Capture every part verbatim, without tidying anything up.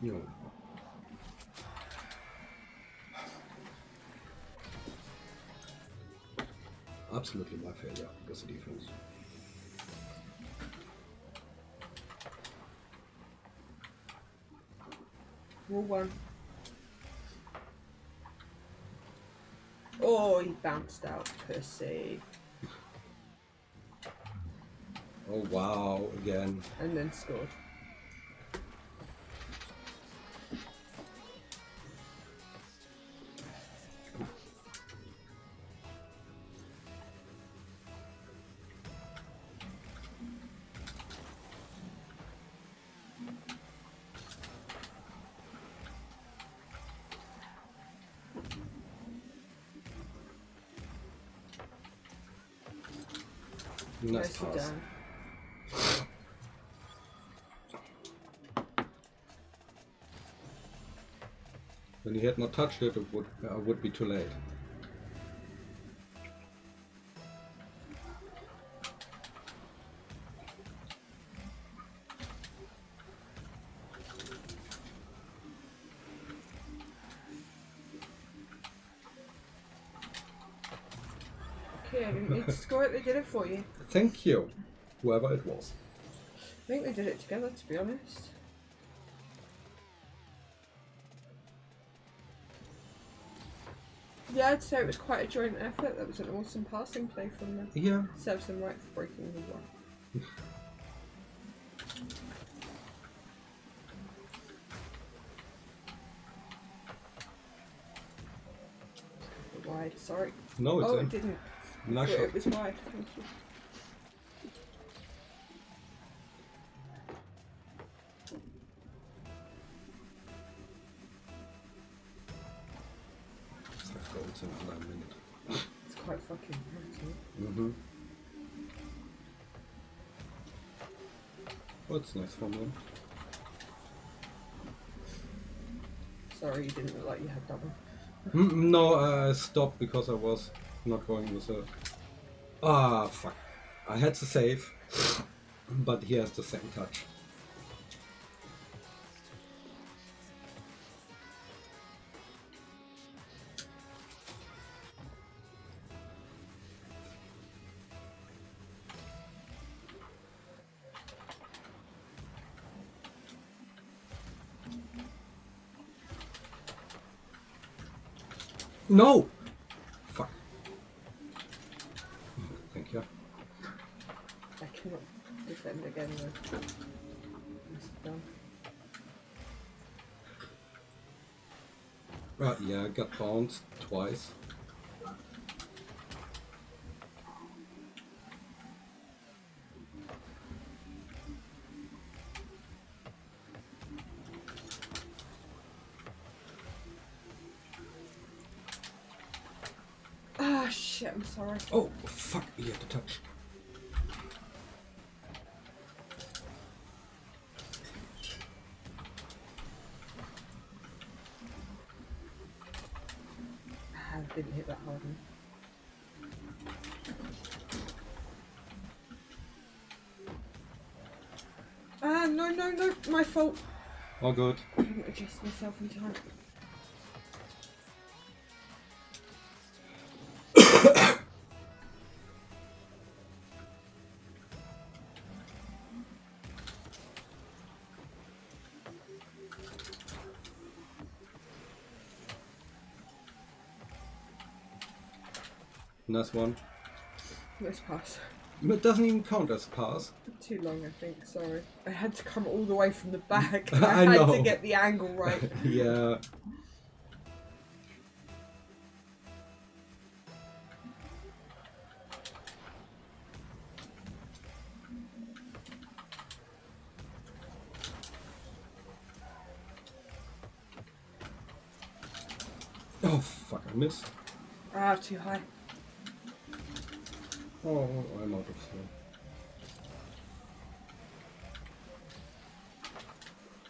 Yo. Absolutely my failure against the defense. Who won? Oh, he bounced out per se. Oh wow, again. And then scored. Nice pass. When he had not touched it, it would uh, would be too late. Okay, I didn't need to score it, they did it for you. Thank you, whoever it was. I think they did it together, to be honest. Yeah, I'd say it was quite a joint effort. That was an awesome passing play from them. Yeah. Serves them right for breaking the one. Wide, sorry. No, it's oh, in. It didn't. Nice shot. It was wide, thank you. It's quite fucking hard, mm-hmm. What's next from them? Sorry, you didn't look like you had that one. Mm, no, I stopped because I was not going with a... Ah, fuck. I had to save, but he has the same touch. No! Fuck. Thank you. I cannot defend again though. It's done. Right, yeah, I got bounced twice. Shit, I'm sorry. Oh, fuck, you had to touch. I didn't hit that hard. Ah, no, no, no, my fault. All good. I didn't adjust myself in time. Nice one. Nice pass. It doesn't even count as a pass. Too long, I think, sorry. I had to come all the way from the back. I, I had know. to get the angle right. Yeah. Oh, fuck, I missed. Ah, too high. Oh, I'm out of here.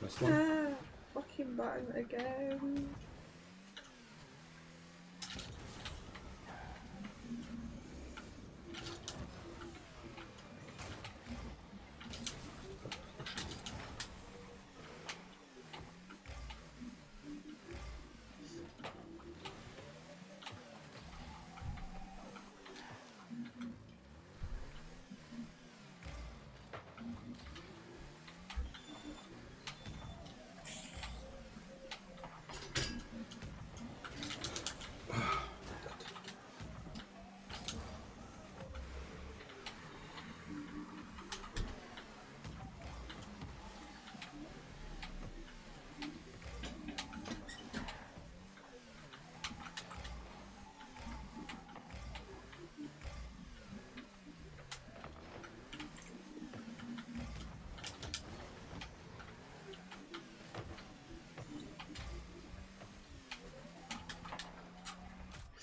Nice one. Ah, fucking button again.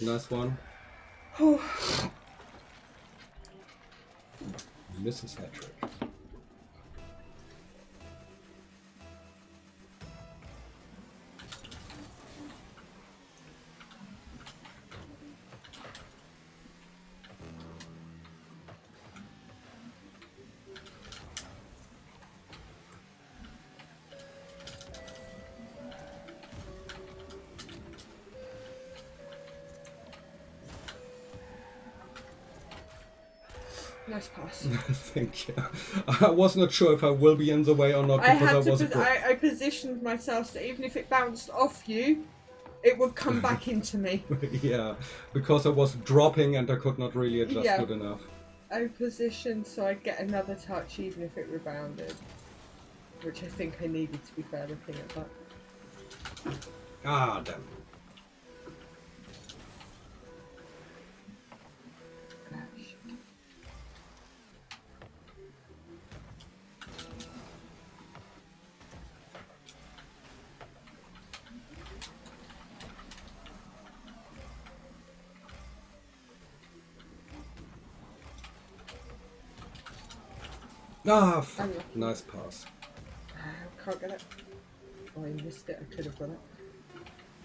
Nice one. This is that trick. Nice pass. Thank you. I was not sure if I will be in the way or not because I, had I to was. Pos I, I positioned myself so even if it bounced off you, it would come back into me. Yeah, because I was dropping and I could not really adjust yeah. good enough. I positioned so I'd get another touch even if it rebounded, which I think I needed to be fair looking at that. Ah, damn. Ah, fuck. Nice pass. I can't get it. Oh, I missed it. I could have done it.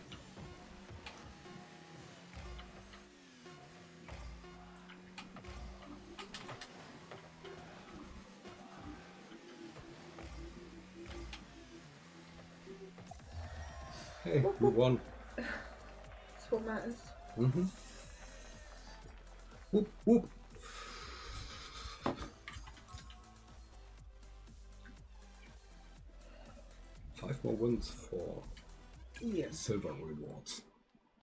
Hey, we won. That's what matters. Mm-hmm. Whoop, whoop. Five more wins for yeah. silver rewards.